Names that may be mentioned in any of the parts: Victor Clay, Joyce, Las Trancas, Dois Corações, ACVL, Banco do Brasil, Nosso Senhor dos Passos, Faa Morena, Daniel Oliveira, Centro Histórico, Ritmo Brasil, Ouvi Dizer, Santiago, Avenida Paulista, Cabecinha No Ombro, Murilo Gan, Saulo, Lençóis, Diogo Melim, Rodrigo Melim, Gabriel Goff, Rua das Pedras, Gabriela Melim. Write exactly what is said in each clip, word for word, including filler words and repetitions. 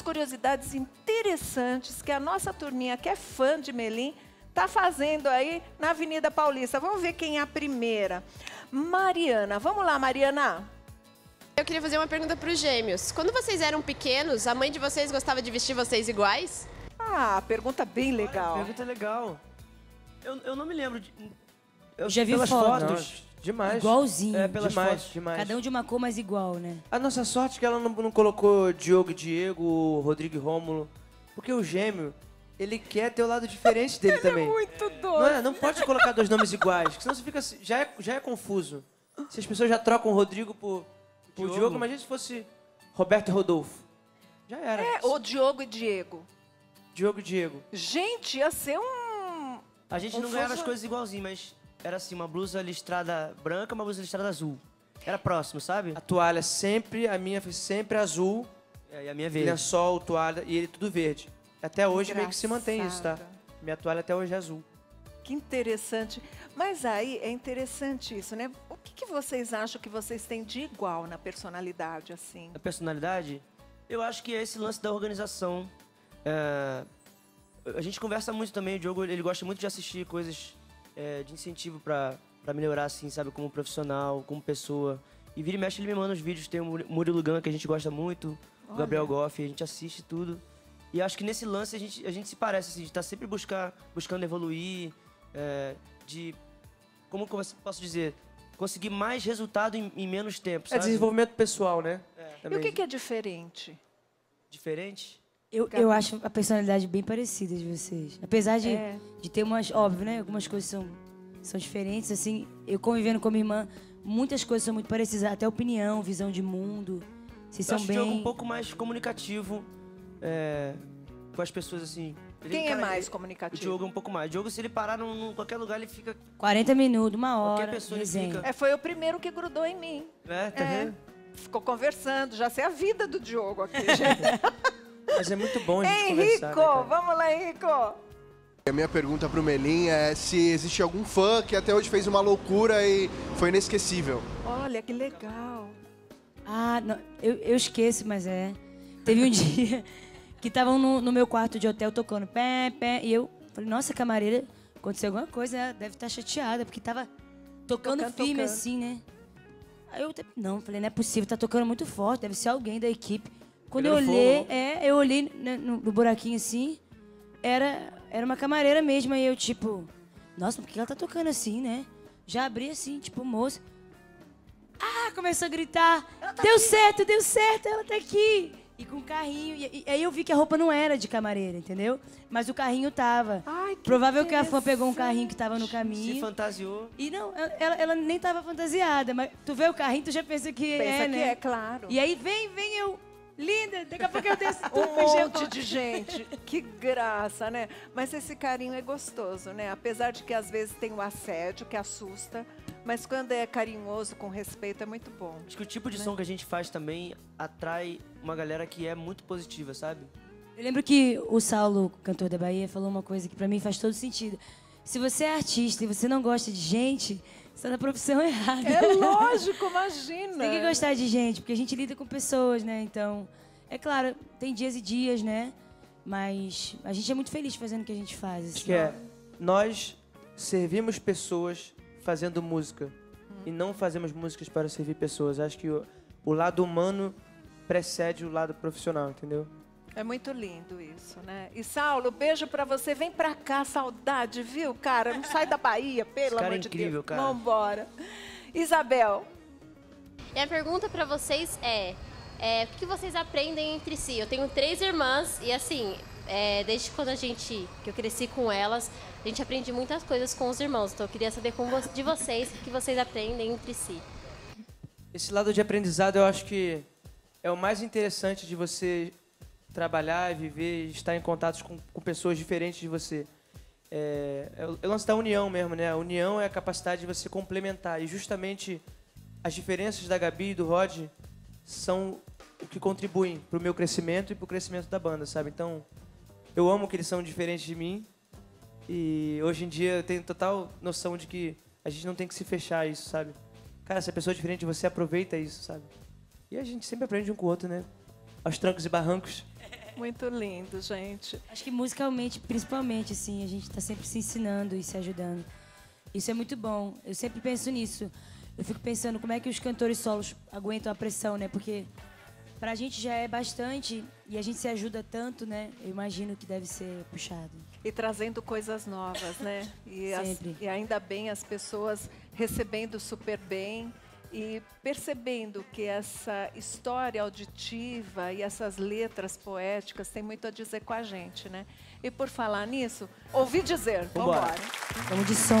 muitas curiosidades interessantes que a nossa turminha, que é fã de Melim, está fazendo aí na Avenida Paulista. Vamos ver quem é a primeira. Mariana. Vamos lá, Mariana. Eu queria fazer uma pergunta para os gêmeos. Quando vocês eram pequenos, a mãe de vocês gostava de vestir vocês iguais? Ah, pergunta bem legal. Olha, pergunta legal. Eu, eu não me lembro de... Eu já vi pelas fotos. fotos. Demais. Igualzinho. É, pelas demais, fotos. Demais. Cada um de uma cor, mas igual, né? A nossa sorte é que ela não, não colocou Diogo e Diego, Rodrigo e Rômulo, porque o gêmeo, ele quer ter o lado diferente dele ele também. É muito doido. Não, é, não pode colocar dois nomes iguais, senão você fica... Já é, já é confuso. Se as pessoas já trocam o Rodrigo por, por Diogo, Diogo imagina se fosse Roberto e Rodolfo. Já era. É, ou Diogo e Diego. Diogo e Diego. Gente, ia ser um... A gente um não ganhava as coisas igualzinho, mas... Era assim, uma blusa listrada branca, uma blusa listrada azul. Era próximo, sabe? A toalha sempre, a minha foi sempre azul. É, e a minha verde. Lençol, toalha, e ele tudo verde. Até hoje meio que se mantém isso, tá? Minha toalha até hoje é azul. Que interessante. Mas aí é interessante isso, né? O que, que vocês acham que vocês têm de igual na personalidade, assim? Na personalidade? Eu acho que é esse lance da organização. É... A gente conversa muito também, o Diogo, ele gosta muito de assistir coisas... É, de incentivo pra, pra melhorar, assim, sabe? Como profissional, como pessoa. E vira e mexe, ele me manda os vídeos. Tem o Murilo Gan, que a gente gosta muito. Olha. O Gabriel Goff, a gente assiste tudo. E acho que nesse lance a gente, a gente se parece, assim. A gente tá sempre buscar, buscando evoluir. É, de... Como que eu posso dizer? Conseguir mais resultado em, em menos tempo, sabe? É desenvolvimento pessoal, né? É. E o que, que é diferente? Diferente? Eu, eu acho a personalidade bem parecida de vocês. Apesar de, é. de ter umas... Óbvio, né? Algumas coisas são, são diferentes, assim. Eu convivendo com a minha irmã, muitas coisas são muito parecidas. Até opinião, visão de mundo. Vocês eu são acho bem... Eu acho um pouco mais comunicativo é, com as pessoas, assim. Ele, Quem cara, é mais ele, comunicativo? O Diogo é um pouco mais. O Diogo, se ele parar em qualquer lugar, ele fica... quarenta minutos, uma hora. Qualquer pessoa ele fica. É, foi o primeiro que grudou em mim. É, tá é. vendo? Ficou conversando. Já sei a vida do Diogo aqui, gente. Mas é muito bom a gente Henrico, né, vamos lá, Henrico. A minha pergunta para o Melim é se existe algum fã que até hoje fez uma loucura e foi inesquecível. Olha, que legal. Ah, não, eu, eu esqueço, mas é. Teve um dia que estavam no, no meu quarto de hotel tocando pé, pé, e eu falei, nossa, camareira, aconteceu alguma coisa, ela deve estar chateada, porque estava tocando, tocando firme tocando. assim, né? Aí eu não, falei, não é possível, tá tocando muito forte, deve ser alguém da equipe. Quando eu olhei, é, eu olhei no, no buraquinho assim, era, era uma camareira mesmo, aí eu tipo, nossa, por que ela tá tocando assim, né? Já abri assim, tipo, moça. Ah, começou a gritar, tá deu aqui. certo, deu certo, ela tá aqui. E com o carrinho, e, e aí eu vi que a roupa não era de camareira, entendeu? Mas o carrinho tava. Ai, que Provável que a fã pegou um carrinho que tava no caminho. Se fantasiou. E não, ela, ela nem tava fantasiada, mas tu vê o carrinho, tu já pensa que pensa é, Pensa que né? é, claro. E aí vem, vem eu... Linda, daqui a pouco eu tenho esse um monte de gente. Que graça, né? Mas esse carinho é gostoso, né? Apesar de que às vezes tem o assédio, que assusta, mas quando é carinhoso, com respeito, é muito bom. Acho que o tipo de né? som que a gente faz também atrai uma galera que é muito positiva, sabe? Eu lembro que o Saulo, cantor da Bahia, falou uma coisa que pra mim faz todo sentido. Se você é artista e você não gosta de gente... Você tá na profissão errada. É lógico, imagina. Você tem que gostar de gente, porque a gente lida com pessoas, né? Então, é claro, tem dias e dias, né? Mas a gente é muito feliz fazendo o que a gente faz. Assim. Acho que é, nós servimos pessoas fazendo música. Hum. E não fazemos músicas para servir pessoas. Acho que o, o lado humano precede o lado profissional, entendeu? É muito lindo isso, né? E, Saulo, beijo pra você. Vem pra cá, saudade, viu, cara? Não sai da Bahia, pelo amor de Deus. Esse cara é incrível, cara. Vambora. Isabel. E a pergunta pra vocês é, é... O que vocês aprendem entre si? Eu tenho três irmãs e, assim, é, desde quando a gente... Que eu cresci com elas, a gente aprende muitas coisas com os irmãos. Então, eu queria saber com, de vocês o que vocês aprendem entre si. Esse lado de aprendizado, eu acho que é o mais interessante de você... trabalhar, viver, estar em contato com, com pessoas diferentes de você. É, é o lance da união mesmo, né? A união é a capacidade de você complementar. E justamente as diferenças da Gabi e do Rod são o que contribuem para o meu crescimento e para o crescimento da banda, sabe? Então, eu amo que eles são diferentes de mim. E hoje em dia eu tenho total noção de que a gente não tem que se fechar a isso, sabe? Cara, se a pessoa é diferente de você, aproveita isso, sabe? E a gente sempre aprende um com o outro, né? Aos trancos e barrancos. Muito lindo, gente. Acho que musicalmente, principalmente, assim, a gente está sempre se ensinando e se ajudando. Isso é muito bom. Eu sempre penso nisso. Eu fico pensando como é que os cantores solos aguentam a pressão, né? Porque pra gente já é bastante e a gente se ajuda tanto, né? Eu imagino que deve ser puxado. E trazendo coisas novas, né? E, as, e ainda bem as pessoas recebendo super bem e percebendo que essa história auditiva e essas letras poéticas tem muito a dizer com a gente, né? E por falar nisso, ouvi dizer. Vamos embora. Vamos de som.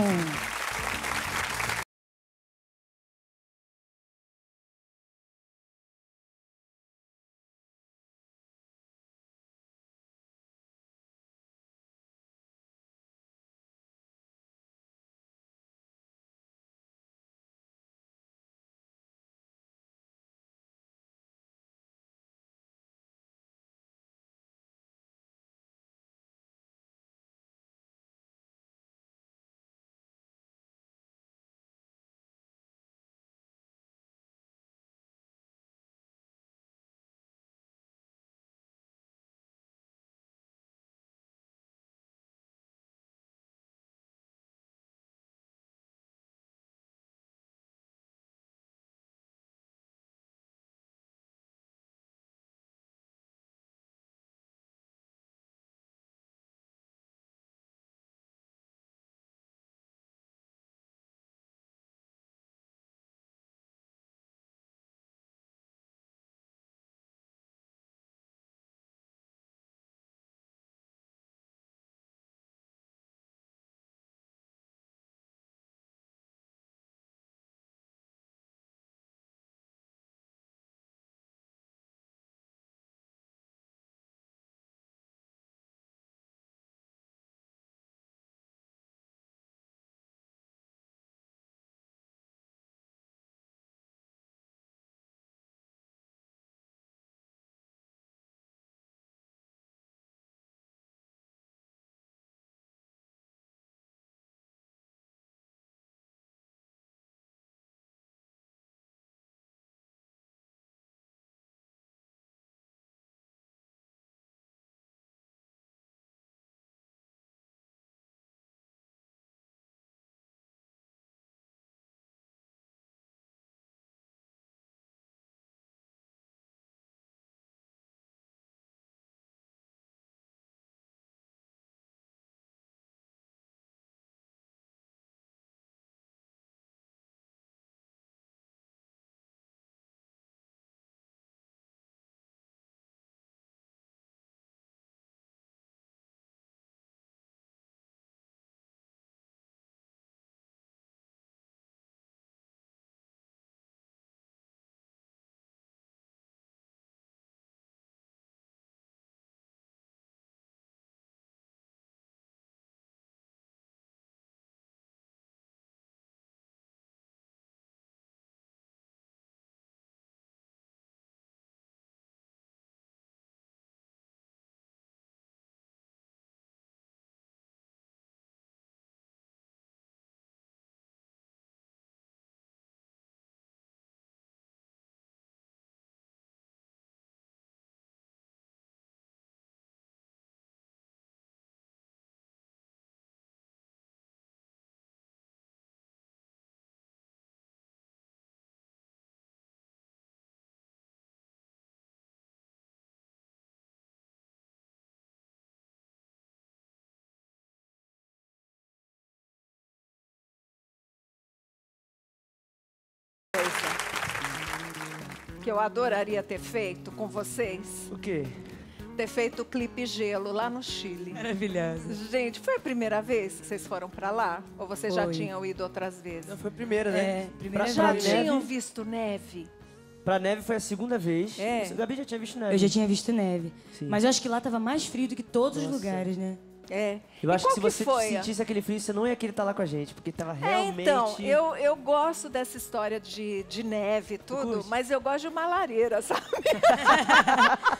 Que eu adoraria ter feito com vocês. O quê? Ter feito o clipe Gelo lá no Chile. Maravilhosa. Gente, foi a primeira vez que vocês foram pra lá? Ou vocês foi. já tinham ido outras vezes? Não, foi a primeira, né? É, primeira pra já neve. tinham visto neve? Pra neve foi a segunda vez. É. A Gabi já tinha visto neve. Eu já tinha visto neve. Sim. Mas eu acho que lá tava mais frio do que todos Nossa. os lugares, né? É. Eu acho que se você sentisse aquele frio, você não ia querer estar lá com a gente, porque estava realmente... É, então, eu, eu gosto dessa história de, de neve e tudo, mas eu gosto de uma lareira, sabe?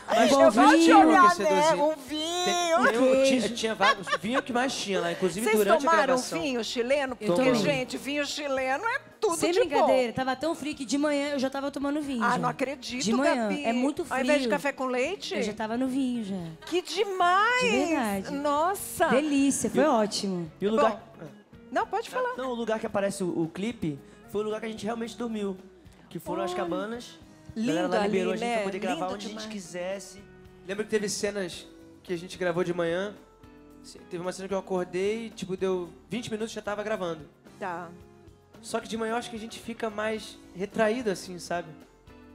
Mas eu gosto de olhar neve, um vinho. Tinha vários, vinho que mais tinha lá, inclusive durante a gravação. Vocês tomaram vinho chileno? Porque, gente, vinho chileno é... tudo sem de bom. Sem brincadeira, tava tão frio que de manhã eu já tava tomando vinho. Ah, já. Não acredito, de manhã, Gabi. É muito frio. Ao invés de café com leite? Eu já tava no vinho, já. Que demais! De verdade. Nossa! Delícia, foi e, ótimo. E o lugar... Bom, não, pode falar. Não, o lugar que aparece o, o clipe foi o lugar que a gente realmente dormiu. Que foram oh, as cabanas. Lindo lá ali, liberou, né? A gente pra poder gravar lindo onde demais. A gente quisesse. Lembra que teve cenas que a gente gravou de manhã? Teve uma cena que eu acordei, tipo, deu vinte minutos e já tava gravando. Tá. Só que de manhã eu acho que a gente fica mais retraído, assim, sabe?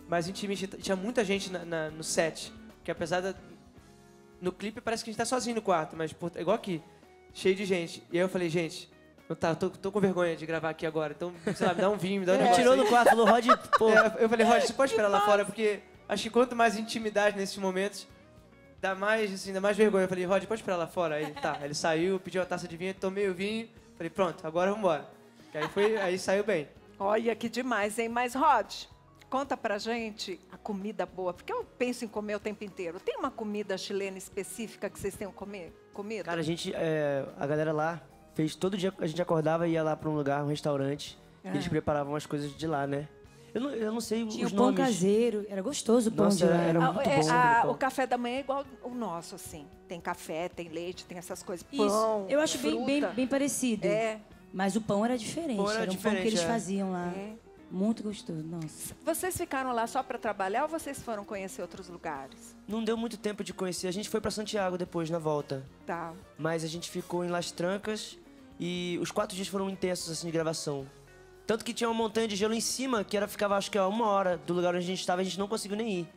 Mas a gente tinha muita gente na, na, no set. Que apesar da... No clipe parece que a gente tá sozinho no quarto, mas por, igual aqui, cheio de gente. E aí eu falei, gente, não tá, tô, tô com vergonha de gravar aqui agora. Então, sei lá, me dá um vinho, me dá um é. negócio. Me tirou no quarto, falou, Rod, pô. É, eu falei, Rod, você pode esperar lá fora, porque acho que quanto mais intimidade nesses momentos... Dá mais, assim, dá mais vergonha. Eu falei, Rod, pode esperar lá fora? Aí, tá. Ele saiu, pediu uma taça de vinho, tomei o vinho. Falei, pronto, agora vamos embora. Aí, foi, aí saiu bem. Olha, que demais, hein? Mas, Rod, conta pra gente a comida boa. Porque eu penso em comer o tempo inteiro. Tem uma comida chilena específica que vocês tenham comer, comido? Cara, a gente, é, a galera lá, fez todo dia, a gente acordava e ia lá pra um lugar, um restaurante. Ah. E eles preparavam as coisas de lá, né? Eu não, eu não sei tinha os o pão nomes. Caseiro, era gostoso o pão. Nossa, de lá. Era muito é, bom, a, o café da manhã é igual o nosso, assim. Tem café, tem leite, tem essas coisas. Pão, isso. Eu acho bem, bem, bem parecido. É. Mas o pão era diferente. Pão era era um diferente, pão que eles é. faziam lá. É. Muito gostoso, nossa. Vocês ficaram lá só para trabalhar ou vocês foram conhecer outros lugares? Não deu muito tempo de conhecer. A gente foi para Santiago depois, na volta. Tá. Mas a gente ficou em Las Trancas e os quatro dias foram intensos, assim, de gravação. Tanto que tinha uma montanha de gelo em cima, que era, ficava, acho que a uma hora do lugar onde a gente estava, a gente não conseguiu nem ir.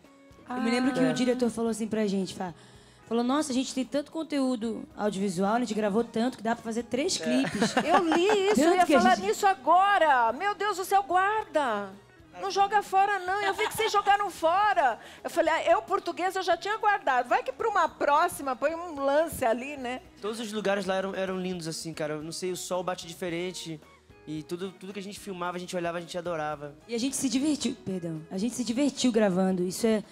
Ah. Eu me lembro que é. o diretor falou assim pra gente, Fá, falou, nossa, a gente tem tanto conteúdo audiovisual, a gente gravou tanto que dá pra fazer três é. clipes. Eu li isso, eu ia falar gente... nisso agora. Meu Deus do céu, guarda. Não joga fora, não. Eu vi que vocês jogaram fora. Eu falei, ah, eu, português, eu já tinha guardado. Vai que pra uma próxima, põe um lance ali, né? Todos os lugares lá eram, eram lindos, assim, cara. Eu não sei, o sol bate diferente... E tudo, tudo que a gente filmava, a gente olhava, a gente adorava. E a gente se divertiu, perdão, a gente se divertiu gravando. Isso é,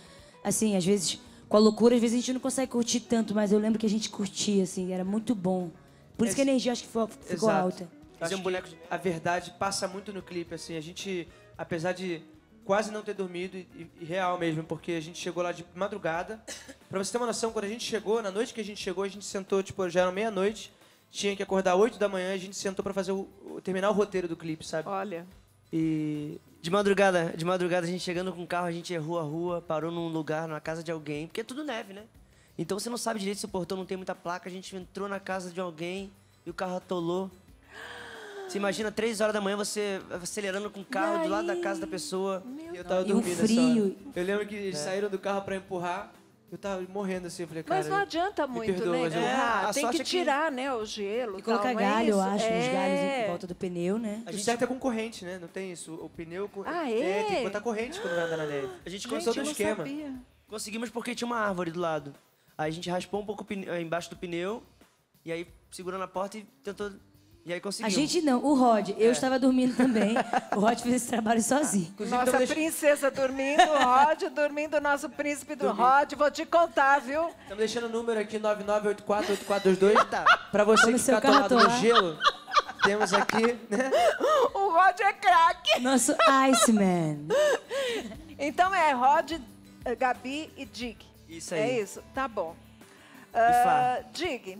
assim, às vezes, com a loucura, às vezes a gente não consegue curtir tanto, mas eu lembro que a gente curtia, assim, era muito bom. Por isso é, que a energia, acho que foi, ficou exato. alta. Acho que a verdade passa muito no clipe, assim, a gente, apesar de quase não ter dormido, e, e real mesmo, porque a gente chegou lá de madrugada. Pra você ter uma noção, quando a gente chegou, na noite que a gente chegou, a gente sentou, tipo, já era meia-noite, tinha que acordar às oito da manhã e a gente sentou pra fazer o, o, terminar o roteiro do clipe, sabe? Olha. E de madrugada, de madrugada, a gente chegando com o carro, a gente errou a rua, parou num lugar, na casa de alguém, porque é tudo neve, né? Então você não sabe direito se o portão não tem muita placa, a gente entrou na casa de alguém e o carro atolou. Você imagina, três horas da manhã, você acelerando com o carro do lado da casa da pessoa. Meu e eu tava dormindo nessa hora. Eu lembro que eles é. saíram do carro pra empurrar. Eu tava morrendo assim, eu falei, cara... Mas não adianta muito, perdoa, né? É, ah, tem que tirar, que... né, o gelo e tal, colocar galho, é eu acho, é. os galhos em volta do pneu, né? A gente certo é com corrente, né? Não tem isso. O pneu... Ah, é? É, tem que botar corrente quando anda na neve. A gente conseguiu todo o esquema. Sabia. Conseguimos porque tinha uma árvore do lado. Aí a gente raspou um pouco embaixo do pneu, e aí segurando a porta e tentou... E aí conseguiu. A gente não, o Rod. Eu é. estava dormindo também. O Rod fez esse trabalho sozinho. Inclusive, nossa deixando... princesa dormindo, o Rod dormindo, o nosso príncipe do dormindo. Rod. Vou te contar, viu? Estamos deixando o número aqui, nove nove oito quatro oito quatro dois dois. Tá. Pra você que ficar atolado no gelo, temos aqui, né? O Rod é craque. Nosso Iceman. Então é Rod, Gabi e Dig. Isso aí. É isso? Tá bom. Uh, Dig...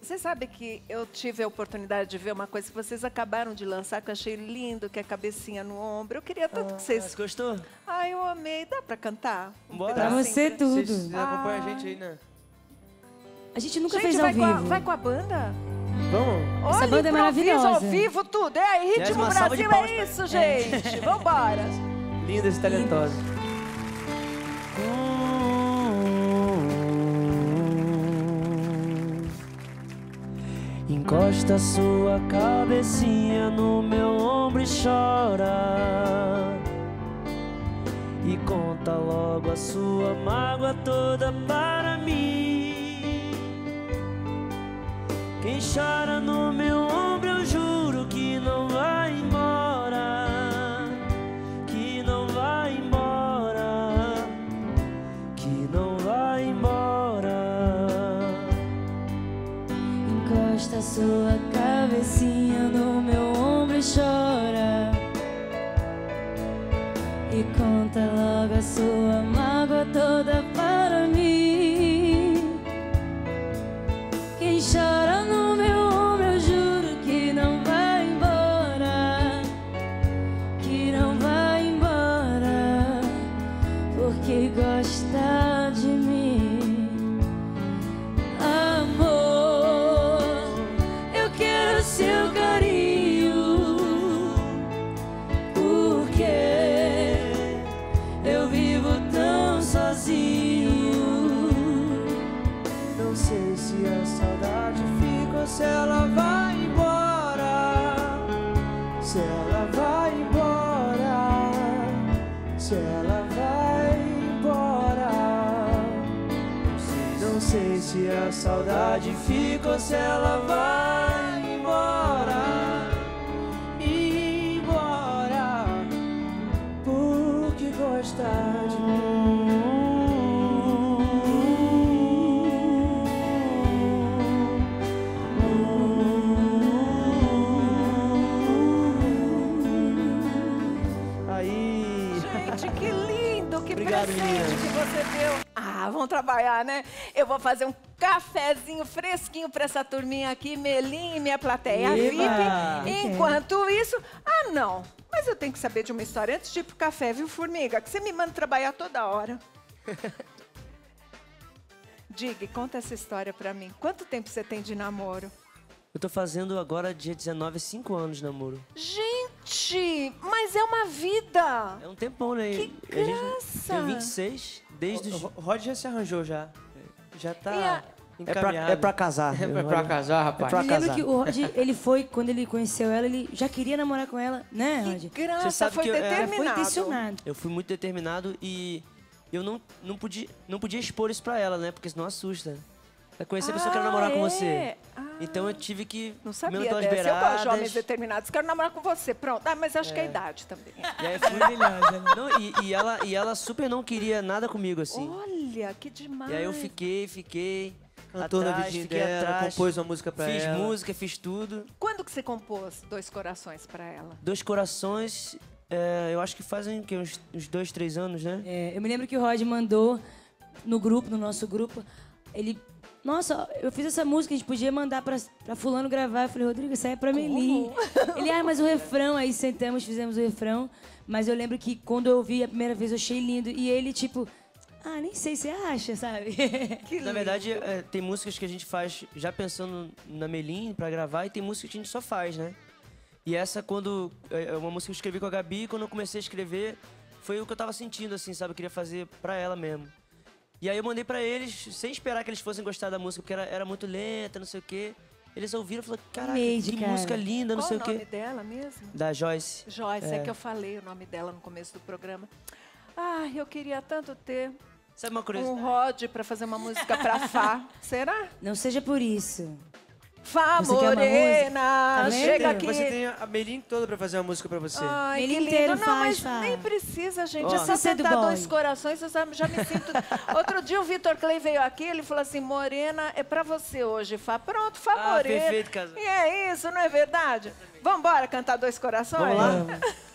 Você sabe que eu tive a oportunidade de ver uma coisa que vocês acabaram de lançar, que eu achei lindo, que é Cabecinha no Ombro. Eu queria tanto ah, que vocês... Você gostou? Ai, eu amei. Dá pra cantar? Um Bora. Pra você pra... tudo. Vocês ah. acompanham a gente aí, né? A gente nunca gente, fez ao vivo. A, vai com a banda? Vamos. Olha, essa banda é maravilhosa. Ao vivo, tudo. É aí, Ritmo Brasil, é isso, gente. É. Vambora. Lindas e talentosas. Encosta sua cabecinha no meu ombro e chora, e conta logo a sua mágoa toda para mim. Quem chora no meu ombro, eu juro que não vai embora, que não vai embora, que não vai embora. Encosta sua cabecinha no meu ombro e chora e conta logo a sua mágoa toda para mim. Quem chora no meu ombro, eu juro que não vai embora, que não vai embora, porque gosta de mim. Amor, eu quero seu carinho, se ela vai embora, se ela vai embora, se ela vai embora. Não sei se a saudade fica ou se ela vai embora, embora, porque gosta de mim. Obrigado, meninas. Que você deu. Ah, vamos trabalhar, né? Eu vou fazer um cafezinho fresquinho pra essa turminha aqui, Melim e minha plateia V I P. Enquanto isso... Ah, não. Mas eu tenho que saber de uma história antes de ir pro café, viu, Formiga? Que você me manda trabalhar toda hora. Diga, conta essa história pra mim. Quanto tempo você tem de namoro? Eu tô fazendo agora, dia dezenove, cinco anos de namoro. Gente, mas é uma vida! É um tempão, né? Que graça! Eu tenho vinte e seis, desde... O, o Rod já se arranjou, já. Já tá a... encaminhado. É pra, é pra casar. É pra, pra casar, rapaz. É pra casar. Lembra que o Rod, ele foi, quando ele conheceu ela, ele já queria namorar com ela, né, Rod? Que graça, sabe, foi que determinado. Eu, é, foi intencionado. Eu fui muito determinado e eu não, não, podia, não podia expor isso pra ela, né? Porque senão assusta. É conhecer ah, a pessoa que quer namorar é? com você. Ah, então eu tive que... Não sabia dessa. Beiradas. Eu gosto de homens determinados. Quero namorar com você. Pronto. Ah, mas acho é. que é a idade também. E aí foi brilhante. Não, e, e, ela, e ela super não queria nada comigo, assim. Olha, que demais. E aí eu fiquei, fiquei... Cantou na virgindade dela, compôs uma música pra fiz ela. Fiz música, fiz tudo. Quando que você compôs Dois Corações pra ela? Dois Corações, é, eu acho que fazem que, uns, uns dois, três anos, né? É, eu me lembro que o Rod mandou no grupo, no nosso grupo, ele... Nossa, eu fiz essa música, a gente podia mandar pra, pra fulano gravar. Eu falei, Rodrigo, isso aí é pra Melim. Ele, ah, mas o refrão, aí sentamos, fizemos o refrão. Mas eu lembro que quando eu ouvi a primeira vez, eu achei lindo. E ele, tipo, ah, nem sei se acha, sabe? Que na verdade, é, tem músicas que a gente faz já pensando na Melim pra gravar. E tem músicas que a gente só faz, né? E essa, quando... É uma música que eu escrevi com a Gabi. E quando eu comecei a escrever, foi o que eu tava sentindo, assim, sabe? Eu queria fazer pra ela mesmo. E aí eu mandei pra eles, sem esperar que eles fossem gostar da música, porque era, era muito lenta, não sei o quê. Eles ouviram e falaram, caraca, que cara. música linda, não Qual sei o quê. Qual o nome dela mesmo? Da Joyce. Joyce, é. é que eu falei o nome dela no começo do programa. Ah, eu queria tanto ter Sabe uma um Rod pra fazer uma música pra Fá. Será? Não seja por isso. Fá Morena, tá chega aqui. Você tem a Melim toda pra fazer uma música pra você. Ai, Melim que lindo. Não, faz, mas faz. nem precisa, gente. Oh, é só sentar Dois Corações, eu já me sinto... Outro dia o Victor Clay veio aqui, ele falou assim, Morena, é pra você hoje, Fá. Pronto, Fá ah, Morena. Perfeito, casal. E é isso, não é verdade? Vambora cantar Dois Corações? Vamos lá.